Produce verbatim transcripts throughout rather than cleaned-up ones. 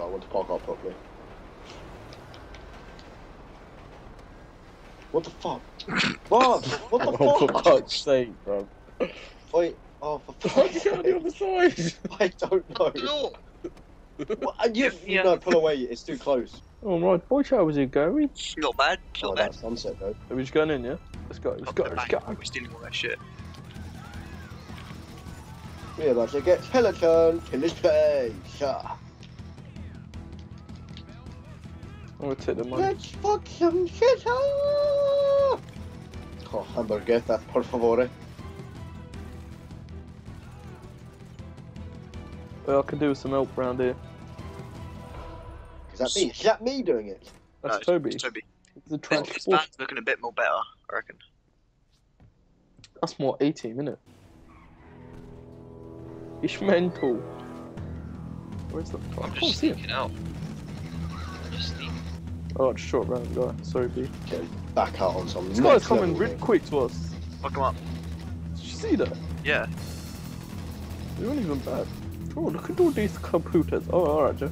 so I want to park out properly. What the fuck? Bob! What the oh, fuck? For God's sake, bro. Wait, oh, for fuck's sake. How did you get on the other side? I don't know. No. What, you, yeah. No, pull away, it's too close. Alright, boy, how was it going? Not bad, not oh, bad. That's sunset, though. Are we just going in, yeah? Let's go, let's Up go, let's go. We're stealing all that shit. We're about to get Peloton in this place. Yeah. I'm gonna take the money. Let's fuck some shit up! Oh, hamburguesa, por favore. Well, I can do with some help round here. Is that me? Is that me doing it? That's no, Toby. It's Toby. The this band's looking a bit more better, I reckon. That's more A-team, innit? It's mental. Where's the fuck? I'm just sneaking out. I'm just sneaking. Oh, it's short round guy. Sorry, B. Get back out on something. This guy's coming real quick to us. Fuck him up. Did you see that? Yeah. They weren't even bad. Oh, look at all these computers. Oh, alright, Joe.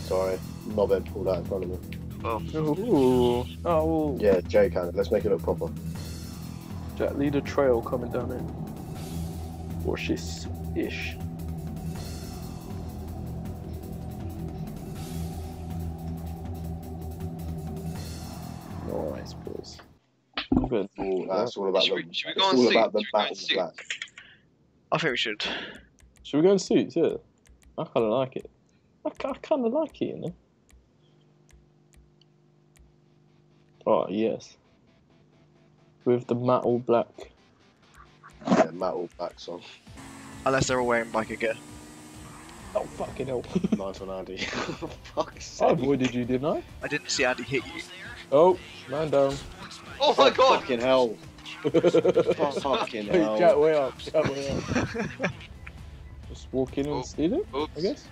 Sorry, not been pulled out in front of me. Oh. Ooh. Oh. Yeah, Jay can. Let's make it look proper. Jack, lead a trail coming down in. Watch this ish. Nice, boys. Good. Ooh, that's all about them. It's all about the battle black. I think we should. Should we go in suits? Yeah, I kind of like it. I, I kind of like it, you know. Oh yes, with the matte all black. Yeah, matte all black song. Unless they're all wearing black again. Oh fucking hell! Nice one, Andy. Oh, fuck's sake. I avoided you, didn't I? I didn't see Andy hit you. Oh, man down. Oh my oh, god! Fucking hell! Oh, fucking hell! Jack, way up! Jack, way up! Just walk in and oh, steal it, oops. I guess.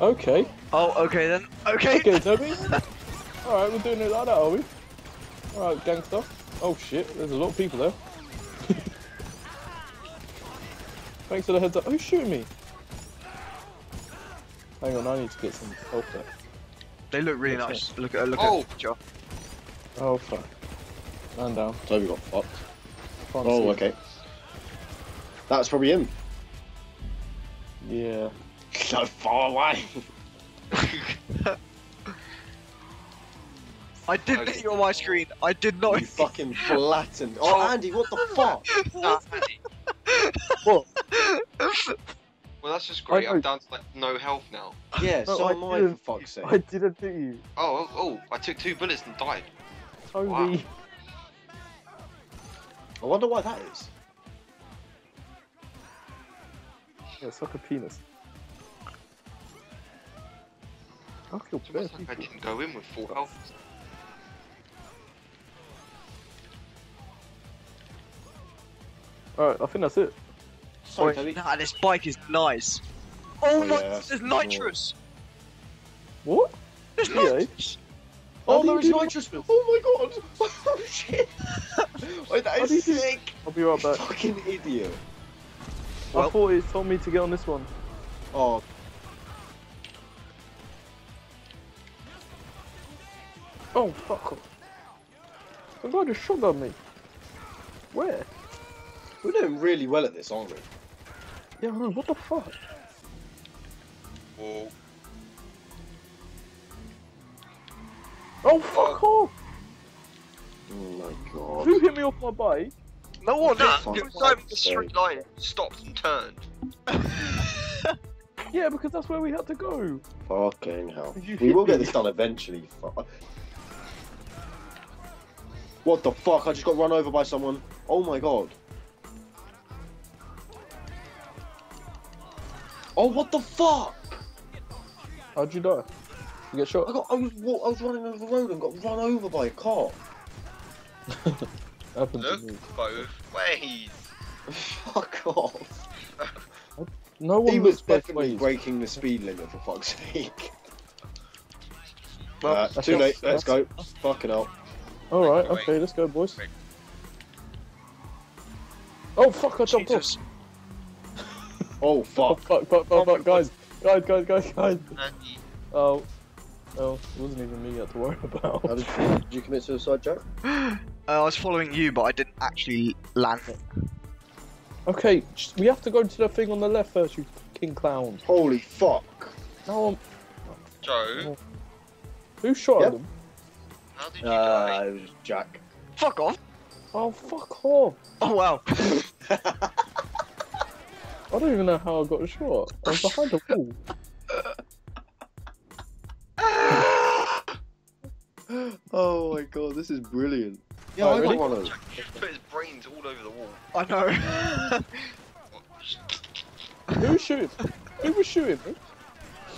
Okay. Oh, okay then. Okay. Okay, Toby. Alright, we're doing it like that, are we? Alright, gang stuff. Oh shit, there's a lot of people there. Thanks for the heads up. Who's shooting me? Hang on, I need to get some help there. They look really That's nice. It. Look at look oh. at the picture. Oh fuck. Man down. Toby got fucked. Oh, okay. Him. That's probably him. Yeah. So far away. I didn't hit you on my screen. I did not. You fucking flattened. Oh, Andy, what the fuck? Nah, Andy. What? Well, that's just great. I'm down to like no health now. Yeah, no, so am I, for fuck's sake. I didn't hit you. Oh, oh, oh, I took two bullets and died. Tony. Wow. I wonder why that is. Yeah, it's like a penis. I feel bad. Like I didn't go in with full health. Alright, I think that's it. Sorry, Sorry. Nah, this bike is nice. Oh, oh my, yeah. There's nitrous! What? There's yeah. nitrous! Oh, there is nitrous! Oh my god! Oh shit! Wait, that is sick! I'll be right back. You fucking idiot. Well, I thought it told me to get on this one. Oh. Oh, fuck off. The guy just shotgunned me. Where? We're doing really well at this, aren't we? Yeah, I know. What the fuck? Whoa. Oh, fuck off! Oh my god. Who hit me off my bike? No one did. It was over the straight line, stopped and turned. Yeah, because that's where we had to go. Fucking hell. We will get this done eventually. What the fuck? I just got run over by someone. Oh my god. Oh, what the fuck? How'd you die? You get shot? I got. I was. I was running over the road and got run over by a car. Happened Look to me. Both ways. Fuck off. No one he was definitely ways. breaking the speed limit, for fuck's sake. Well, uh, too late. Let's go. That's... Fucking up. All right. Okay. Let's go, boys. Wait. Oh fuck! I jumped off. Oh fuck. Oh, fuck, fuck, fuck, oh, fuck. Guys, guys, guys, guys, guys. Andy. Oh. Oh, it wasn't even me you had to worry about. How did, you, did you commit suicide, Jack? uh, I was following you, but I didn't actually land it. Okay, we have to go to the thing on the left first, you fucking clown. Holy fuck. No, I'm... Joe? Who shot yep. at them? How did you uh, die? It was Jack. Fuck off! Oh, fuck off! Oh, wow. I don't even know how I got shot. I was behind a wall. Oh my god, this is brilliant. Yeah, oh, I really? want to. He put his brains all over the wall. I know. Who was shooting? Who was shooting me?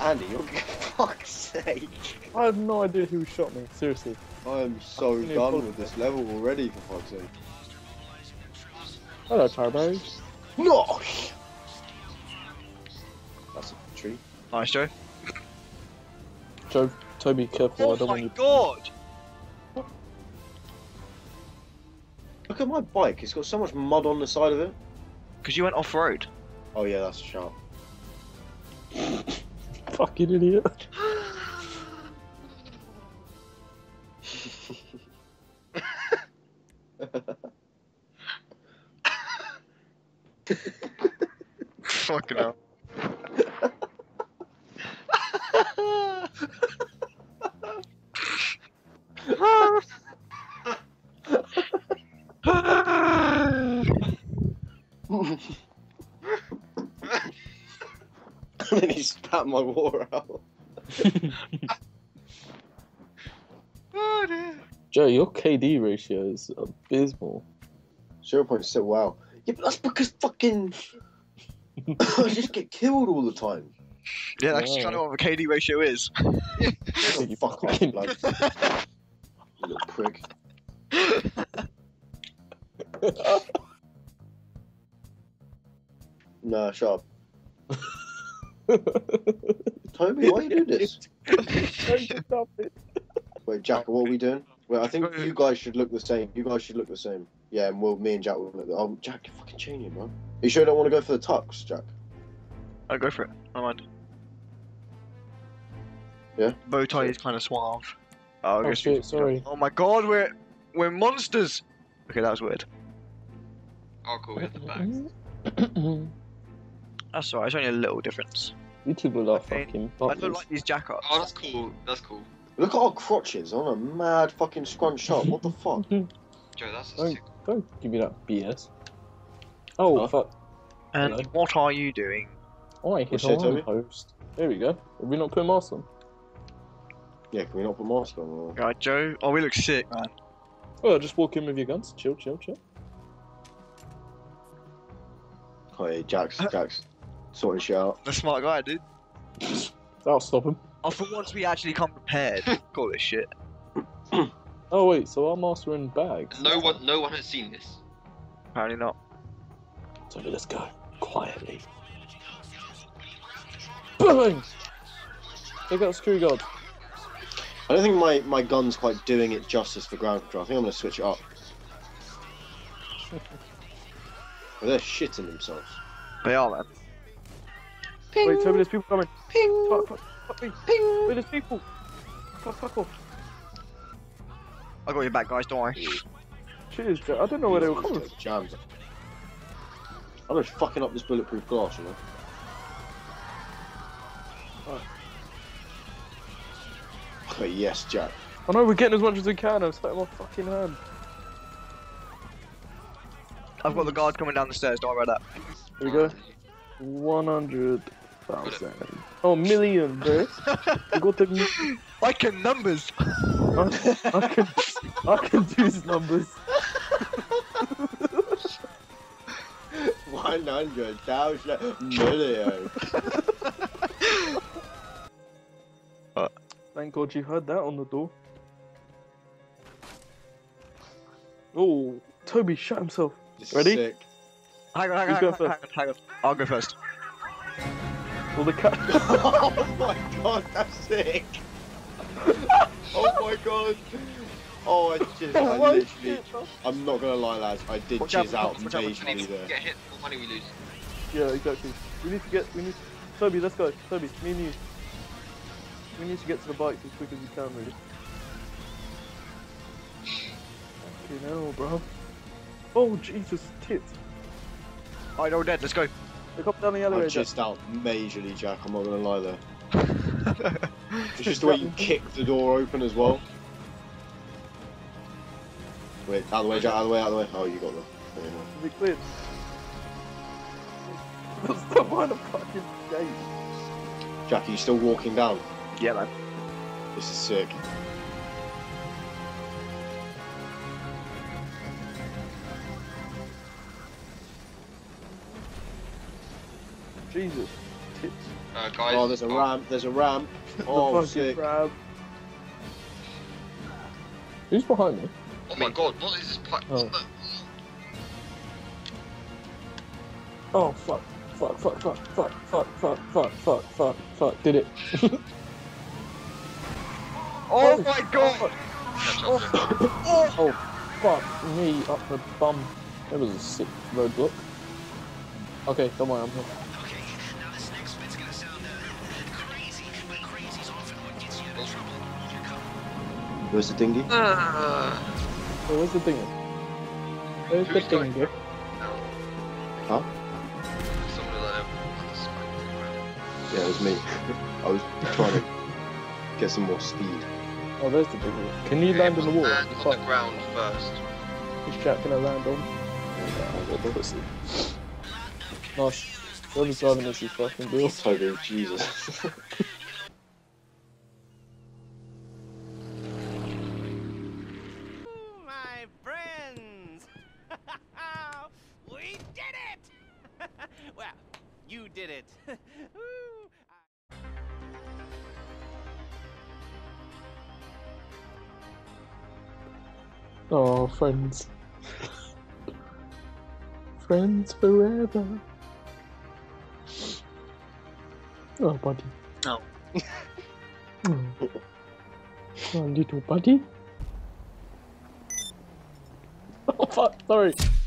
Andy, you're for fuck's sake. I have no idea who shot me, seriously. I am so I done with this level already, for fuck's sake. Hello, Turbo. No! That's a tree. Nice, Joe. Joe. Toby, careful, oh I don't want you- Oh my god! What? Look at my bike, it's got so much mud on the side of it. Because you went off-road. Oh yeah, that's sharp. Fucking idiot. Fucking hell. And then he spat my water out. Oh, dear. Joe, your K D ratio is abysmal. zero point six, wow. Yeah, but that's because fucking... I just get killed all the time. Yeah, that's wow. kind of what a K D ratio is. Oh, you fuck off, bloke. You little prick. Nah, shut up. Toby, why are you doing this? Stop it. Wait, Jack, what are we doing? Wait, I think you guys should look the same. You guys should look the same. Yeah, and we'll, me and Jack will look the same. Oh, Jack, you're fucking changing, man. Are you sure you don't want to go for the tux, Jack? I'll go for it. I mind. Yeah? Bow tie is kind of suave. Oh, oh shit, sorry. Oh my god, we're, we're monsters! Okay, that was weird. Oh, cool, we hit the bags. That's alright, it's only a little difference. You two look like okay. fucking buttons. I don't like these jackups. Oh, that's cool, that's cool. Look at our crotches, I'm a mad fucking scrunch up, what the fuck? Joe, that's a don't, don't give me that B S. Oh, oh. fuck. And Hello. What are you doing? Oh, I hit a post. There we go. Have we not put masks on? Yeah, can we not put masks on? Or... Right, Joe. Oh, we look sick, man. Well, just walk in with your guns. Chill, chill, chill. Oh, yeah, Jax, Jax. Sorting shit out. The smart guy, dude. That'll stop him. Oh, for once we actually come prepared. Call this shit. Oh wait, so our masks are in bags. No one, no one has seen this. Apparently not. So let's go quietly. Bang! Take out the screw guard. I don't think my my gun's quite doing it justice for ground control. I think I'm gonna switch it up. Well, they're shitting themselves. They are, man. Ping. Wait, Toby, there's people coming. Ping! Fuck, fuck, fuck me. Ping! Wait, there's people! Fuck, fuck off. I got your back, guys, don't worry. Cheers, Joe. I don't know where they were coming from. Jams. I'm just fucking up this bulletproof glass, you know? Right. Oh, yes, Jack. I know, we're getting as much as we can. I'm setting my fucking hand. I've got the guard coming down the stairs, don't worry about that. Here we go. one hundred thousand. Oh, million, bro. I got the... I can numbers. I, I can... I can do these numbers. one hundred thousand million. uh, Thank god you heard that on the door. Oh, Toby shot himself. This Ready? Is sick. Hang on, hang on, hang on, hang on, hang on. I'll go first. Well, the cat. Oh my god, that's sick. Oh my god. Oh, I jizz. I literally. I'm not gonna lie, lads. I did jizz out majorly there. Get hit, what money we lose. Yeah, exactly. We need to get, we need to, Toby, let's go. Toby, me and you. We need to get to the bikes as quick as we can, really. Fucking hell, bro. Oh, Jesus, tits. Alright, they're all dead, let's go. They come down the elevator. I just out majorly, Jack, I'm not gonna lie there. It's just the way you kick the door open as well. Wait, out of the way, Jack, out of the way, out of the way. Oh, you got them. Is it cleared? That's the one of fucking days. Jack, are you still walking down? Yeah, man. This is sick. Jesus. Tits. Uh, guys. Oh, there's a oh. ramp. There's a ramp. Oh, the sick. Ramp. Who's behind me? Oh my god, what is this pipe? Oh. oh, fuck. Fuck, fuck, fuck, fuck, fuck, fuck, fuck, fuck, fuck, fuck. Did it. oh my god! Oh, oh. oh, fuck me up the bum. That was a sick roadblock. Okay, don't worry, I'm here. Okay, now this next bit's gonna sound uh, crazy, but crazy's often what gets you in trouble. Here you come. Where's the dinghy? Uh, oh, where's the dinghy? Where's the dinghy? No. Huh? Somebody let him on the spike. Yeah, it was me. I was trying to get some more speed. Oh, there's the dinghy. Can you okay, land on the wall? Land on the ground first. Is Jack gonna land on? Oh, no, obviously. Nice. What is driving this, you fucking deal? Toby, Jesus. My friends! We did it! Well, you did it. Oh, friends. Friends forever. Oh, buddy. No. oh. oh, little buddy. Oh, fuck, sorry.